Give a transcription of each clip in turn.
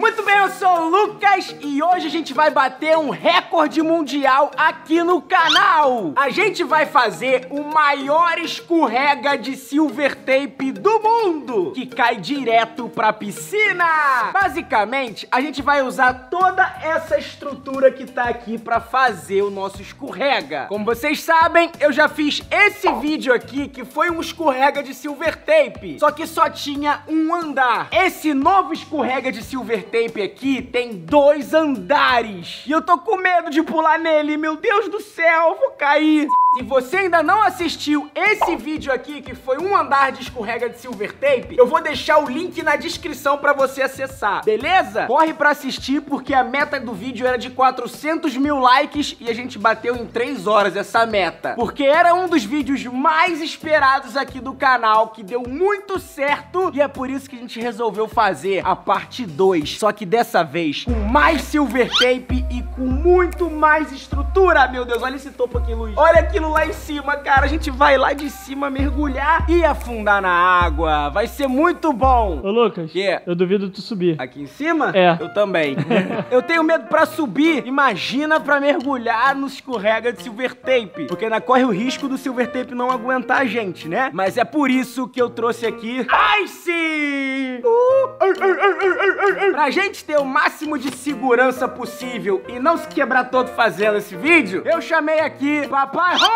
Muito bem, eu sou o Luccas e hoje a gente vai bater um recorde mundial aqui no canal. A gente vai fazer o maior escorrega de silver tape do mundo, que cai direto pra piscina. Basicamente, a gente vai usar toda essa estrutura que tá aqui pra fazer o nosso escorrega. Como vocês sabem, eu já fiz esse vídeo aqui, que foi um escorrega de silver tape, só que só tinha um andar. Esse novo escorrega de silver tape aqui tem 2 andares e eu tô com medo de pular nele. Meu Deus do céu, vou cair. Se você ainda não assistiu esse vídeo aqui, que foi um andar de escorrega de silver tape, eu vou deixar o link na descrição pra você acessar, beleza? Corre pra assistir, porque a meta do vídeo era de 400.000 likes e a gente bateu em 3 horas essa meta, porque era um dos vídeos mais esperados aqui do canal, que deu muito certo, e é por isso que a gente resolveu fazer a parte 2, só que dessa vez com mais silver tape e com muito mais estrutura. Meu Deus, olha esse topo aqui, Luiz. Olha aquilo lá em cima, cara. A gente vai lá de cima mergulhar e afundar na água. Vai ser muito bom. Ô, Luccas, eu duvido tu subir. Aqui em cima? É. Eu também. Eu tenho medo pra subir. Imagina pra mergulhar no escorrega de silver tape, porque ainda corre o risco do silver tape não aguentar a gente, né? Mas é por isso que eu trouxe aqui Ice! Pra gente ter o máximo de segurança possível e não se quebrar todo fazendo esse vídeo, eu chamei aqui Papai Rony!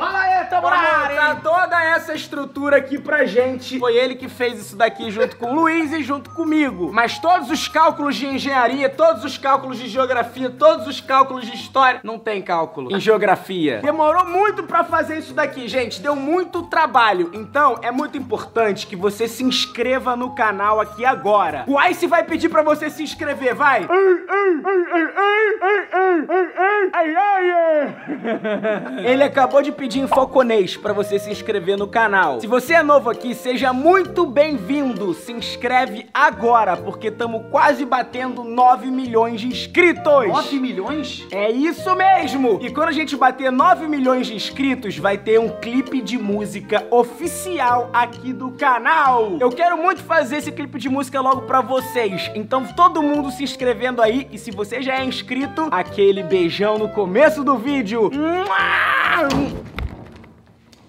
Olha aí, tamo na área! Toda essa estrutura aqui pra gente. Foi ele que fez isso daqui junto com o Luiz e junto comigo. Mas todos os cálculos de engenharia, todos os cálculos de geografia, todos os cálculos de história... Não tem cálculo em geografia. Demorou muito pra fazer isso daqui, gente. Deu muito trabalho. Então, é muito importante que você se inscreva no canal aqui agora. O Ice vai pedir pra você se inscrever, vai! Ele acabou de pedir em foconês pra você se inscrever no canal. Se você é novo aqui, seja muito bem-vindo. Se inscreve agora, porque estamos quase batendo 9 milhões de inscritos. 9 milhões? É isso mesmo! E quando a gente bater 9 milhões de inscritos, vai ter um clipe de música oficial aqui do canal. Eu quero muito fazer esse clipe de música logo pra vocês. Então todo mundo se inscrevendo aí. E se você já é inscrito, aquele beijão no começo do vídeo.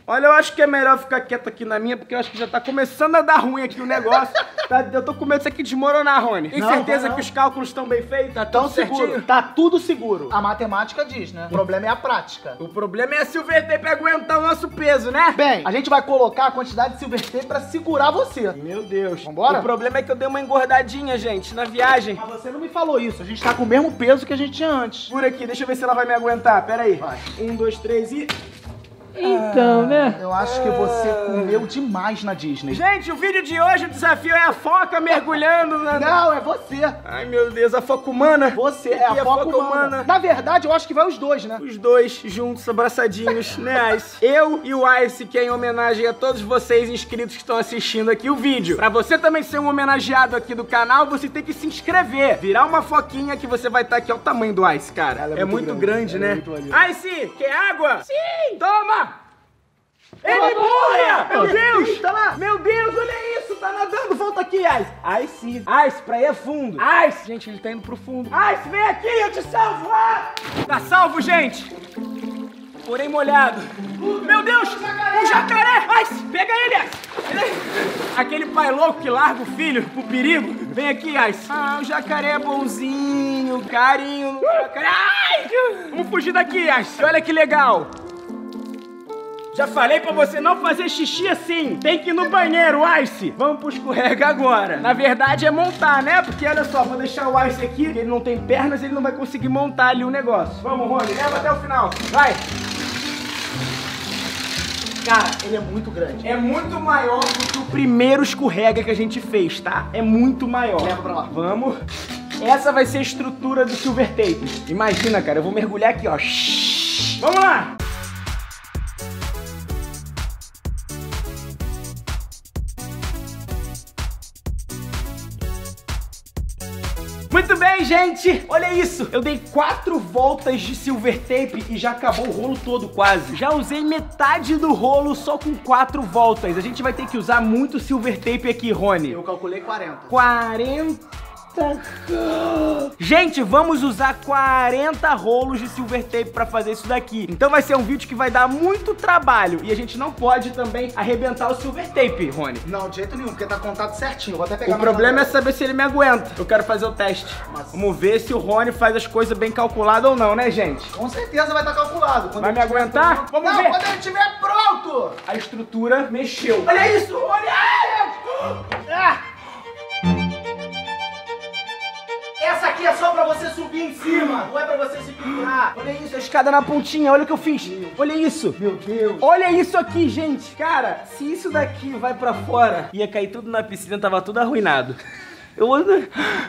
Olha, eu acho que é melhor ficar quieto aqui na minha, porque eu acho que já tá começando a dar ruim aqui o negócio. Tá, eu tô com medo disso aqui desmoronar, Rony. Tem certeza que os cálculos estão bem feitos? Tá tão seguro. Tá tudo seguro. A matemática diz, né? O problema é a prática. O problema é a silver tape aguentar o nosso peso, né? Bem, a gente vai colocar a quantidade de silver tape pra segurar você. Meu Deus. Vambora? O problema é que eu dei uma engordadinha, gente, na viagem. Mas você não me falou isso. A gente tá com o mesmo peso que a gente tinha antes. Por aqui, deixa eu ver se ela vai me aguentar. Pera aí. Vai. 1, 2, 3 e... Então, né? Eu acho que você comeu demais na Disney. Gente, o vídeo de hoje, o desafio é a foca mergulhando na... Não, é você. Ai, meu Deus, a foca humana. Você é a foca humana. Na verdade, eu acho que vai os dois, né? Os dois, juntos, abraçadinhos, né, Ice? Eu e o Ice, que é em homenagem a todos vocês inscritos que estão assistindo aqui o vídeo. Pra você também ser um homenageado aqui do canal, você tem que se inscrever. Virar uma foquinha que você vai estar aqui. Olha o tamanho do Ice, cara. É muito grande, né? Ice, quer água? Sim! Toma! Ele morre! Meu Deus! Sim, tá lá. Meu Deus, olha isso! Tá nadando! Volta aqui, Ice! Ice! Ice, pra aí é fundo! Ice! Gente, ele tá indo pro fundo! Ice, vem aqui! Eu te salvo! Ah! Tá salvo, gente! Porém molhado! Meu Deus! Um jacaré! Ice! Pega ele, Ice! Aquele pai louco que larga o filho pro perigo! Vem aqui, Ice! Ah, o jacaré é bonzinho! Carinho! Jacaré! Ai! Vamos fugir daqui, Ice! Olha que legal! Já falei pra você não fazer xixi assim. Tem que ir no banheiro, Ice. Vamos pro escorrega agora. Na verdade é montar, né? Porque olha só, vou deixar o Ice aqui. Ele não tem pernas, ele não vai conseguir montar ali o negócio. Vamos, Rony, leva até o final. Vai. Cara, ele é muito grande. É muito maior do que o primeiro escorrega que a gente fez, tá? É muito maior. Leva pra lá. Vamos. Essa vai ser a estrutura do silver tape. Imagina, cara, eu vou mergulhar aqui, ó. Vamos lá. Muito bem, gente! Olha isso! Eu dei 4 voltas de silver tape e já acabou o rolo todo quase. Já usei metade do rolo só com 4 voltas. A gente vai ter que usar muito silver tape aqui, Rony. Eu calculei 40. 40... Gente, vamos usar 40 rolos de silver tape pra fazer isso daqui. Então vai ser um vídeo que vai dar muito trabalho. E a gente não pode também arrebentar o silver tape, Rony. Não, de jeito nenhum, porque tá contado certinho. Vou até pegar. O problema é saber se ele me aguenta. Eu quero fazer o teste. Nossa. Vamos ver se o Rony faz as coisas bem calculado ou não, né, gente? Com certeza vai estar calculado. Quando vai me aguentar? Pronto... Vamos ver. Quando ele estiver pronto. A estrutura mexeu. Olha isso, Rony. Ah! Essa aqui é só pra você subir em cima, não é pra você se pendurar. Olha isso, a escada na pontinha, olha o que eu fiz. Olha isso. Meu Deus. Olha isso aqui, gente. Cara, se isso daqui vai pra fora, ia cair tudo na piscina, tava tudo arruinado.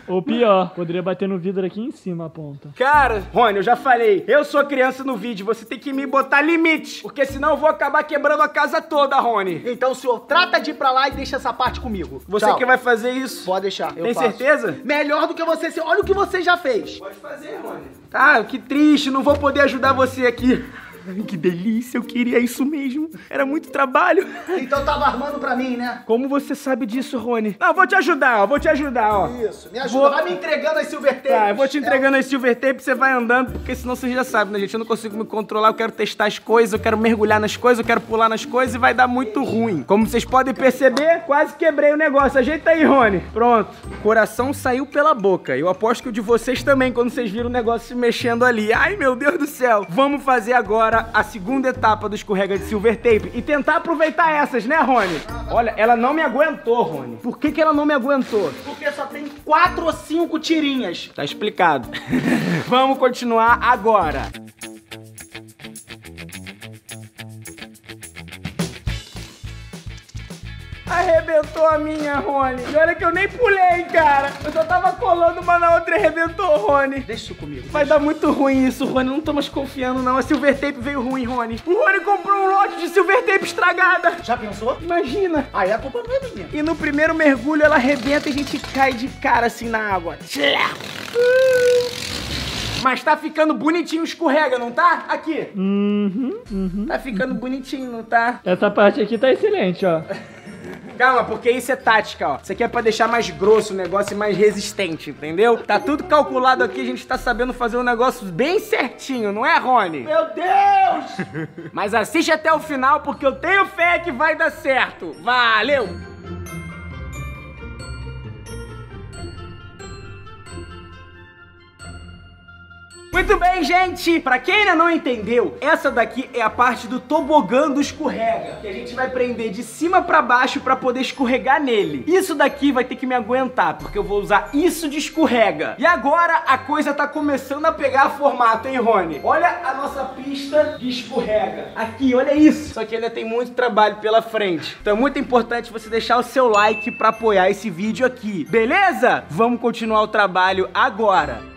Ou pior, poderia bater no vidro aqui em cima, a ponta. Cara, Rony, eu já falei, eu sou criança no vídeo, você tem que me botar limite, porque senão eu vou acabar quebrando a casa toda, Rony. Então, senhor, trata de ir pra lá e deixa essa parte comigo. Você Tchau. Que vai fazer isso? Pode deixar, eu faço. Tem certeza? Melhor do que você, senhor. Olha o que você já fez. Pode fazer, Rony. Ah, que triste, não vou poder ajudar você aqui. Que delícia, eu queria isso mesmo. Era muito trabalho. Então tava armando pra mim, né? Como você sabe disso, Rony? Não, vou te ajudar, ó, vou te ajudar, ó. Isso, me ajuda, vai me entregando as silver tapes. Tá, eu vou te entregando as silver tapes, você vai andando, porque senão você já sabe, né, gente? Eu não consigo me controlar, eu quero testar as coisas, eu quero mergulhar nas coisas, eu quero pular nas coisas e vai dar muito ruim. Como vocês podem perceber, quase quebrei o negócio. Ajeita aí, Rony. Pronto. O coração saiu pela boca. Eu aposto que o de vocês também, quando vocês viram o negócio se mexendo ali. Ai, meu Deus do céu. Vamos fazer agora a segunda etapa do escorrega de silver tape e tentar aproveitar essas, né, Rony? Olha, ela não me aguentou, Rony. Por que ela não me aguentou? Porque só tem 4 ou 5 tirinhas. Tá explicado. Vamos continuar agora. Arrebentou a minha, Rony. E olha que eu nem pulei, cara. Eu só tava colando uma na outra e arrebentou, Rony. Deixa isso comigo. Vai dar muito ruim isso, Rony. Não tô mais confiando, não. A silver tape veio ruim, Rony. O Rony comprou um lote de silver tape estragada. Já pensou? Imagina. Aí a culpa não é minha. E no primeiro mergulho ela arrebenta e a gente cai de cara assim na água. Mas tá ficando bonitinho, escorrega, não tá? Aqui. Tá ficando bonitinho, não tá? Essa parte aqui tá excelente, ó. Calma, porque isso é tática, ó. Isso aqui é pra deixar mais grosso o negócio e mais resistente, entendeu? Tá tudo calculado aqui, a gente tá sabendo fazer um negócio bem certinho, não é, Rony? Meu Deus! Mas assiste até o final, porque eu tenho fé que vai dar certo. Valeu! Muito bem, gente! Pra quem ainda não entendeu, essa daqui é a parte do tobogã do escorrega, que a gente vai prender de cima pra baixo pra poder escorregar nele. Isso daqui vai ter que me aguentar, porque eu vou usar isso de escorrega. E agora a coisa tá começando a pegar formato, hein, Rony? Olha a nossa pista de escorrega. Aqui, olha isso! Só que ainda tem muito trabalho pela frente. Então é muito importante você deixar o seu like pra apoiar esse vídeo aqui, beleza? Vamos continuar o trabalho agora.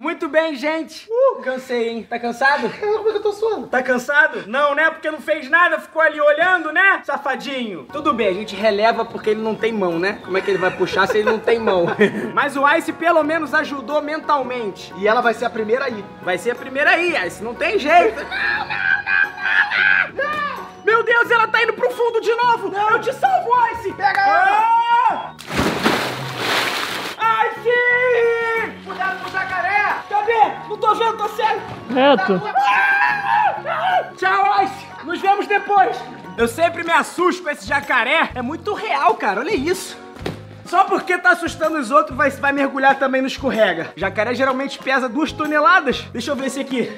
Muito bem, gente. Cansei, hein? Tá cansado? Como é que eu tô suando? Tá cansado? Não, né? Porque não fez nada, ficou ali olhando, né? Safadinho. Tudo bem, a gente releva porque ele não tem mão, né? Como é que ele vai puxar se ele não tem mão? Mas o Ice pelo menos ajudou mentalmente. E ela vai ser a primeira aí. Vai ser a primeira aí, Ice. Não tem jeito. Não. Meu Deus, ela tá indo pro fundo de novo. Não. Eu te salvo, Ice. Pega ela. Ah! Ice! Cuidado com o jacaré! Cadê? Não tô vendo, tô cego! Neto! Tchau, Ice! Nos vemos depois! Eu sempre me assusto com esse jacaré! É muito real, cara, olha isso! Só porque tá assustando os outros, vai mergulhar também no escorrega. Jacaré geralmente pesa 2 toneladas. Deixa eu ver esse aqui.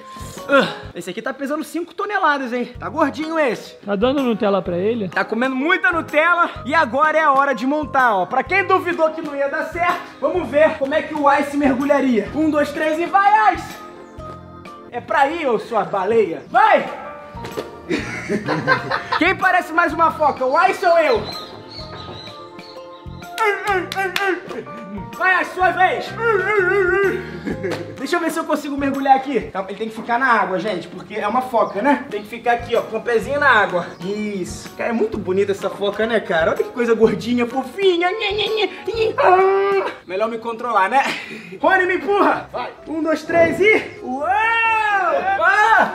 Esse aqui tá pesando 5 toneladas, hein? Tá gordinho esse. Tá dando Nutella pra ele? Tá comendo muita Nutella e agora é a hora de montar, ó. Pra quem duvidou que não ia dar certo, vamos ver como é que o Ice mergulharia. 1, 2, 3 e vai, Ice! É pra ir, ô sua baleia. Vai! Quem parece mais uma foca, o Ice ou eu? Vai, a sua vez! Deixa eu ver se eu consigo mergulhar aqui. Ele tem que ficar na água, gente, porque é uma foca, né? Tem que ficar aqui, ó, com o pezinho na água. Isso. Cara, é muito bonita essa foca, né, cara? Olha que coisa gordinha, fofinha. Melhor me controlar, né? Rony, me empurra! Vai! 1, 2, 3 e... Uau! Ah!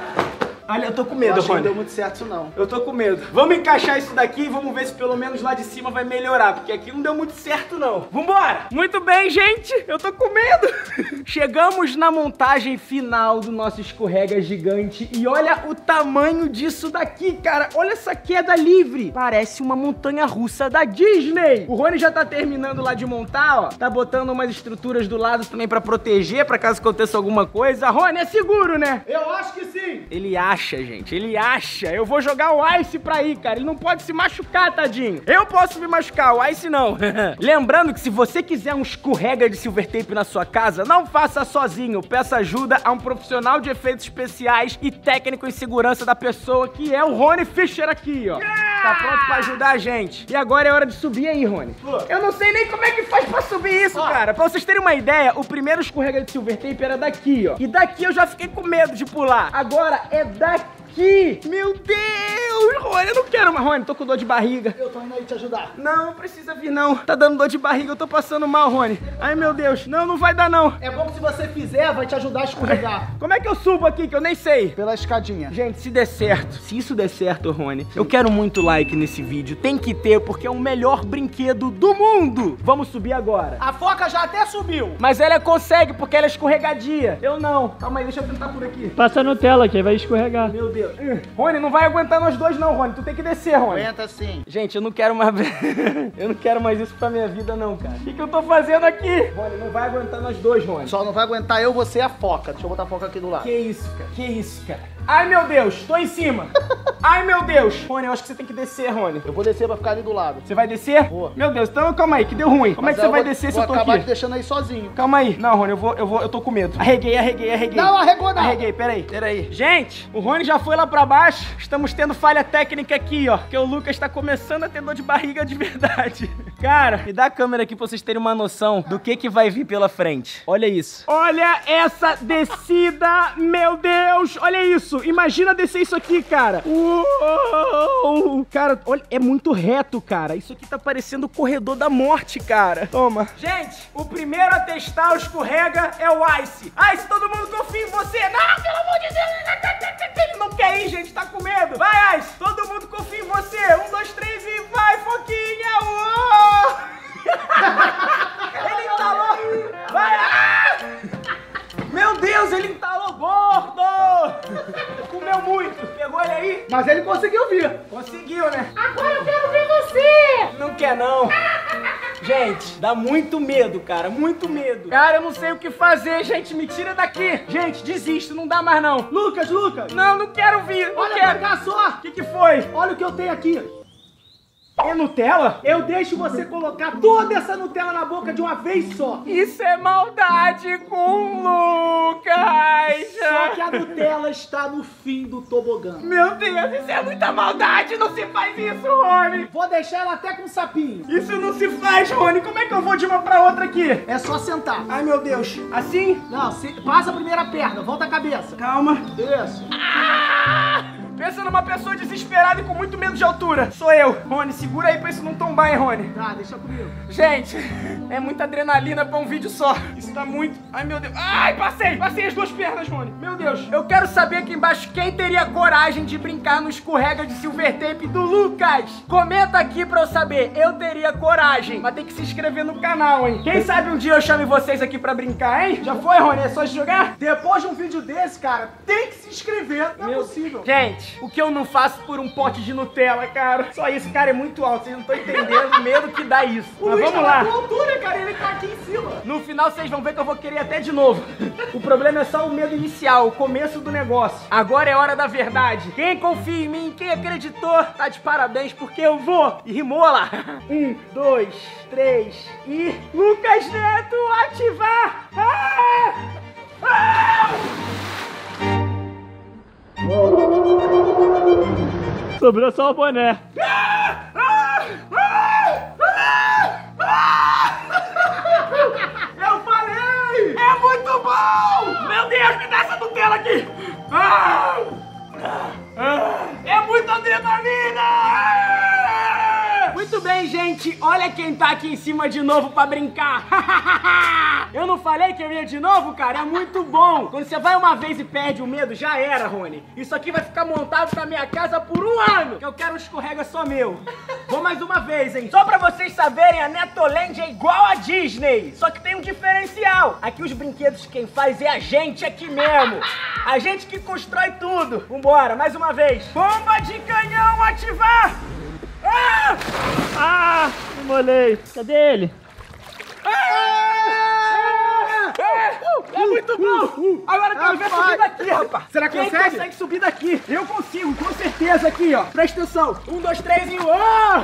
Olha, eu tô com medo, Rony. Não deu muito certo isso não. Eu tô com medo. Vamos encaixar isso daqui e vamos ver se pelo menos lá de cima vai melhorar, porque aqui não deu muito certo não. Vambora! Muito bem, gente! Eu tô com medo! Chegamos na montagem final do nosso escorrega gigante e olha o tamanho disso daqui, cara! Olha essa queda livre! Parece uma montanha russa da Disney! O Rony já tá terminando lá de montar, ó. Tá botando umas estruturas do lado também pra proteger, pra caso aconteça alguma coisa. Rony, é seguro, né? Eu acho que sim! Ele acha, gente, ele acha. Eu vou jogar o Ice pra ir, cara. Ele não pode se machucar, tadinho. Eu posso me machucar, o Ice não. Lembrando que se você quiser um escorrega de silver tape na sua casa, não faça sozinho. Peça ajuda a um profissional de efeitos especiais e técnico em segurança da pessoa, que é o Rony Fischer aqui, ó. Yeah! Tá pronto pra ajudar a gente. E agora é hora de subir aí, Rony. Eu não sei nem como é que faz pra subir isso, cara. Pra vocês terem uma ideia, o primeiro escorrega de silver tape era daqui, ó. E daqui eu já fiquei com medo de pular. Agora é daqui. Meu Deus, Rony, eu não quero mais, Rony, tô com dor de barriga. Eu tô indo aí te ajudar. Não, precisa vir não, tá dando dor de barriga, eu tô passando mal, Rony. Ai, meu Deus, não, não vai dar não. É bom que se você fizer, vai te ajudar a escorregar. Como é que eu subo aqui, que eu nem sei? Pela escadinha. Gente, se der certo, se isso der certo, Rony, sim, eu quero muito like nesse vídeo, tem que ter, porque é o melhor brinquedo do mundo. Vamos subir agora. A foca já até subiu. Mas ela consegue, porque ela é escorregadia. Eu não. Calma aí, deixa eu tentar por aqui. Passa a Nutella, que aí vai escorregar. Meu Deus. Rony, não vai aguentar nós dois não, Rony. Tu tem que descer, Rony. Aguenta sim. Gente, eu não quero mais... eu não quero mais isso pra minha vida não, cara. O que eu tô fazendo aqui? Rony, não vai aguentar nós dois, Rony. Só não vai aguentar eu, você e a foca. Deixa eu botar a foca aqui do lado. Que isso, cara. Que isso, cara. Ai, meu Deus. Tô em cima. Ai, meu Deus. Rony, eu acho que você tem que descer, Rony. Eu vou descer pra ficar ali do lado. Você vai descer? Vou. Meu Deus, então calma aí, que deu ruim. Como é que você vai descer se eu tô aqui? Vou acabar te deixando aí sozinho. Calma aí. Não, Rony, eu tô com medo. Arreguei. Não, arregou não. Arreguei, peraí. Gente, o Rony já foi lá pra baixo, estamos tendo falha técnica aqui, ó, porque o Luccas tá começando a ter dor de barriga de verdade. Cara, me dá a câmera aqui pra vocês terem uma noção do que vai vir pela frente. Olha isso. Olha essa descida, meu Deus, olha isso. Imagina descer isso aqui, cara. Uou! Cara, olha, é muito reto, cara. Isso aqui tá parecendo o corredor da morte, cara. Toma. Gente, o primeiro a testar o escorrega é o Ice. Ice, todo mundo confia em você. Não, pelo amor de Deus, ele não quer ir, gente, tá com medo. Vai, Ice, todo mundo confia em você. 1, 2, 3 e vai, foquinha. Uou! Ele entalou. Vai, ah! Meu Deus, ele entalou gordo. Comeu muito. Pegou ele aí? Mas ele conseguiu vir. Conseguiu, né? Agora eu quero ver você. Não quer, não. Gente, dá muito medo, cara, muito medo. Cara, eu não sei o que fazer, gente, me tira daqui. Gente, desisto, não dá mais não. Luccas. Não quero vir, não. Olha, quero. Olha só. O que foi? Olha o que eu tenho aqui. É Nutella? Eu deixo você colocar toda essa Nutella na boca de uma vez só. Isso é maldade com o Luccas. Só que a Nutella está no fim do tobogã. Meu Deus, isso é muita maldade. Não se faz isso, Rony. Vou deixar ela até com sapinho. Isso não se faz, Rony. Como é que eu vou de uma pra outra aqui? É só sentar. Ai, meu Deus. Assim? Não, passa a primeira perna. Volta a cabeça. Calma. Isso. Ah! Pensa numa pessoa desesperada e com muito medo de altura. Sou eu. Rony, segura aí pra isso não tombar, hein, Rony? Tá, deixa comigo. Gente, é muita adrenalina pra um vídeo só. Isso tá muito... Ai, meu Deus. Ai, passei! Passei as duas pernas, Rony. Meu Deus. Eu quero saber aqui embaixo quem teria coragem de brincar no escorrega de silver tape do Luccas. Comenta aqui pra eu saber. Eu teria coragem. Mas tem que se inscrever no canal, hein? Quem sabe um dia eu chame vocês aqui pra brincar, hein? Já foi, Rony? É só jogar? Depois de um vídeo desse, cara, tem que se inscrever. Não é possível. Gente. O que eu não faço por um pote de Nutella, cara. Só isso, cara, é muito alto. Vocês não estão entendendo o medo que dá isso. O Mas Luiz vamos lá. Tá na altura, cara. Ele tá aqui em cima. No final, vocês vão ver que eu vou querer até de novo. O problema é só o medo inicial, o começo do negócio. Agora é hora da verdade. Quem confia em mim, quem acreditou, tá de parabéns, porque eu vou. E rimou lá. 1, 2, 3 e... Luccas Neto, ativar! Ah! Ah! Sobrou só o boné. Eu falei! É muito bom! Meu Deus, me dá essa Nutella aqui! É muita adrenalina! Muito bem, aí, gente? Olha quem tá aqui em cima de novo pra brincar. Eu não falei que eu ia de novo, cara? É muito bom. Quando você vai uma vez e perde o medo, já era, Rony. Isso aqui vai ficar montado na minha casa por um ano. Que eu quero um escorrega só meu. Vou mais uma vez, hein? Só pra vocês saberem, a Netoland é igual a Disney. Só que tem um diferencial. Aqui os brinquedos quem faz é a gente aqui mesmo. A gente que constrói tudo. Vambora, mais uma vez. Bomba de canhão ativar! Ah! Ah! Me molhei. Cadê ele? Ah! É muito bom! Agora eu quero ver subir daqui, rapaz. Será que consegue? Quem consegue subir daqui? Eu consigo, com certeza, aqui, ó. Presta atenção. 1, 2, 3 e... Oh!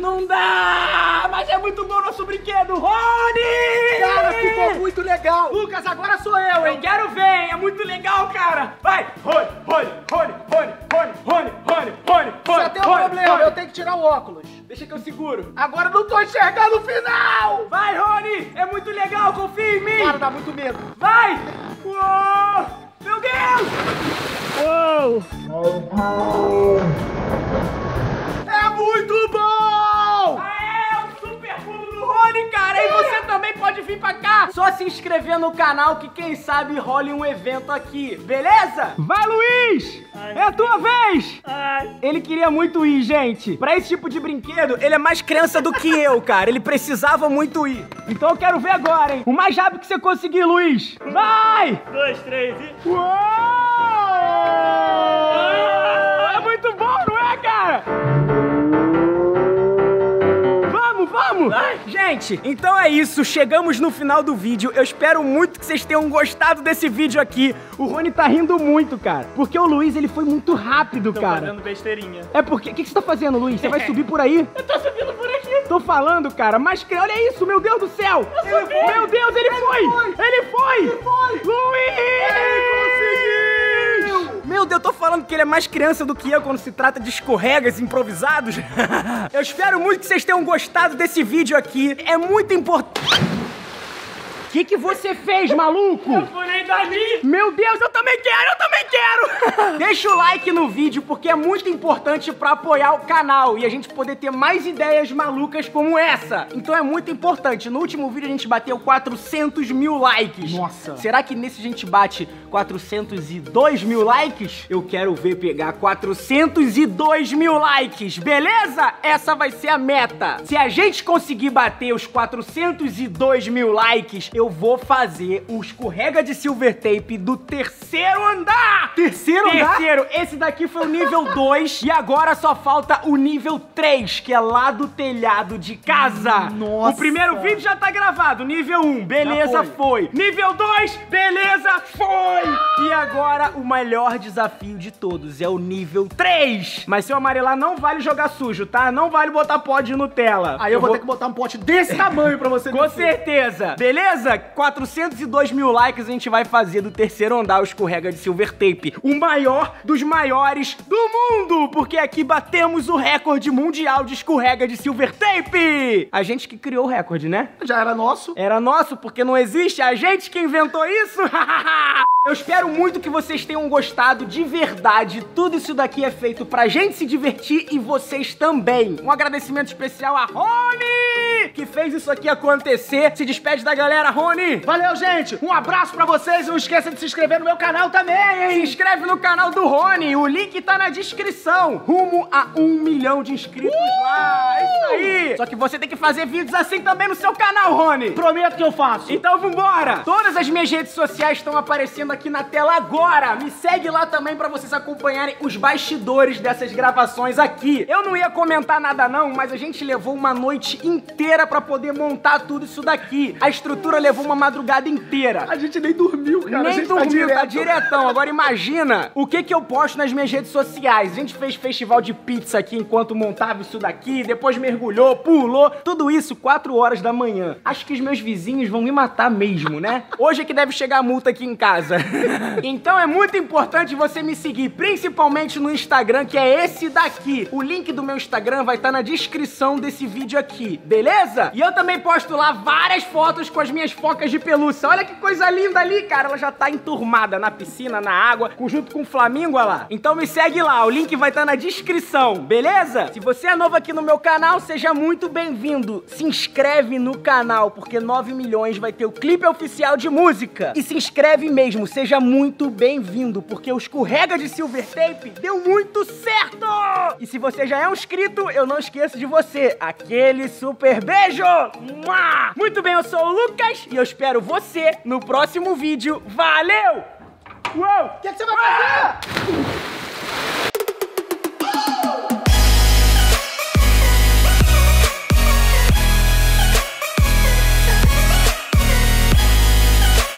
Não dá! Mas é muito bom o nosso brinquedo, Rony! Cara, ficou muito legal. Luccas, agora sou eu, hein? Quero ver, hein? É muito legal, cara. Vai! Rony, Rony, Rony, Rony, Rony, Rony, Rony, Rony, Rony. Só tem um problema, eu tenho que tirar o óculos. Deixa que eu seguro. Agora eu não tô enxergando o final! Vai, Rony! É muito legal, confia em mim! Cara, dá muito medo. Vai! Uou! Meu Deus! Uou! É muito bom! Aê, o super pulo do Rony, cara! E você também pode vir pra cá! Só se inscrever no canal que quem sabe role um evento aqui, beleza? Vai, Luiz! Ai. É a tua vez! Ai. Ele queria muito ir, gente. Pra esse tipo de brinquedo, ele é mais criança do que eu, cara. Ele precisava muito ir. Então eu quero ver agora, hein? O mais rápido que você conseguir, Luiz. Vai! 2, 3 e... Uou! É muito bom, não é, cara? Vamos! Vai. Gente, então é isso. Chegamos no final do vídeo. Eu espero muito que vocês tenham gostado desse vídeo aqui. O Rony tá rindo muito, cara. Porque o Luiz, ele foi muito rápido, cara. Tô fazendo besteirinha. É porque... O que você tá fazendo, Luiz? Você vai subir por aí? Eu tô subindo por aqui. Tô falando, cara. Mas olha isso, meu Deus do céu. Eu subi. Meu Deus, ele foi! Luiz! Ele conseguiu! Meu Deus, eu tô falando que ele é mais criança do que eu quando se trata de escorregas improvisados. Eu espero muito que vocês tenham gostado desse vídeo aqui. É muito importante... O que você fez, maluco? Eu pulei dali! Meu Deus, eu também quero, eu também quero! Deixa o like no vídeo, porque é muito importante pra apoiar o canal e a gente poder ter mais ideias malucas como essa. Então é muito importante. No último vídeo a gente bateu 400 mil likes. Nossa! Será que nesse a gente bate 402 mil likes? Eu quero ver pegar 402 mil likes, beleza? Essa vai ser a meta. Se a gente conseguir bater os 402 mil likes, eu vou fazer o escorrega de Silver Tape do terceiro andar! Terceiro andar? Esse daqui foi o nível 2 e agora só falta o nível 3, que é lá do telhado de casa. Nossa! O primeiro vídeo já tá gravado. Nível 1, beleza, foi. Nível 2, beleza, foi! E agora o melhor desafio de todos é o nível 3. Mas se eu amarelar, não vale jogar sujo, tá? Não vale botar pó de Nutella. Aí eu vou ter que botar um pote desse tamanho pra você. Com certeza, beleza? 402 mil likes a gente vai fazer do terceiro andar o escorrega de Silver Tape, o maior dos maiores do mundo, porque aqui batemos o recorde mundial de escorrega de Silver Tape. A gente que criou o recorde, né? Já era nosso. Era nosso porque não existe, a gente que inventou isso. Eu espero muito que vocês tenham gostado de verdade. Tudo isso daqui é feito pra gente se divertir e vocês também. Um agradecimento especial a Rony, que fez isso aqui acontecer. Se despede da galera, Rony. Valeu, gente. Um abraço pra vocês. Não esqueça de se inscrever no meu canal também, hein? Se inscreve no canal do Rony. O link tá na descrição. Rumo a 1 milhão de inscritos lá. É isso aí. Só que você tem que fazer vídeos assim também no seu canal, Rony. Prometo que eu faço. Então vambora. Todas as minhas redes sociais estão aparecendo aqui na tela agora. Me segue lá também pra vocês acompanharem os bastidores dessas gravações aqui. Eu não ia comentar nada não, mas a gente levou uma noite inteira pra poder montar tudo isso daqui. A estrutura levou uma madrugada inteira. A gente nem dormiu, cara. Nem a gente dormiu, tá diretão. Agora imagina o que eu posto nas minhas redes sociais. A gente fez festival de pizza aqui enquanto montava isso daqui, depois mergulhou, pulou, tudo isso 4 horas da manhã. Acho que os meus vizinhos vão me matar mesmo, né? Hoje é que deve chegar a multa aqui em casa. Então é muito importante você me seguir, principalmente no Instagram, que é esse daqui. O link do meu Instagram vai estar na descrição desse vídeo aqui, beleza? beleza? E eu também posto lá várias fotos com as minhas focas de pelúcia. Olha que coisa linda ali, cara. Ela já tá enturmada na piscina, na água, junto com o Flamingo, olha lá. Então me segue lá, o link vai estar na descrição, beleza? Se você é novo aqui no meu canal, seja muito bem-vindo. Se inscreve no canal, porque 9 milhões vai ter o clipe oficial de música. E se inscreve mesmo, seja muito bem-vindo, porque o escorrega de Silver Tape deu muito certo! E se você já é um inscrito, eu não esqueço de você. Aquele super beijo! Muito bem, eu sou o Luccas e eu espero você no próximo vídeo. Valeu! Uou! O que você vai fazer?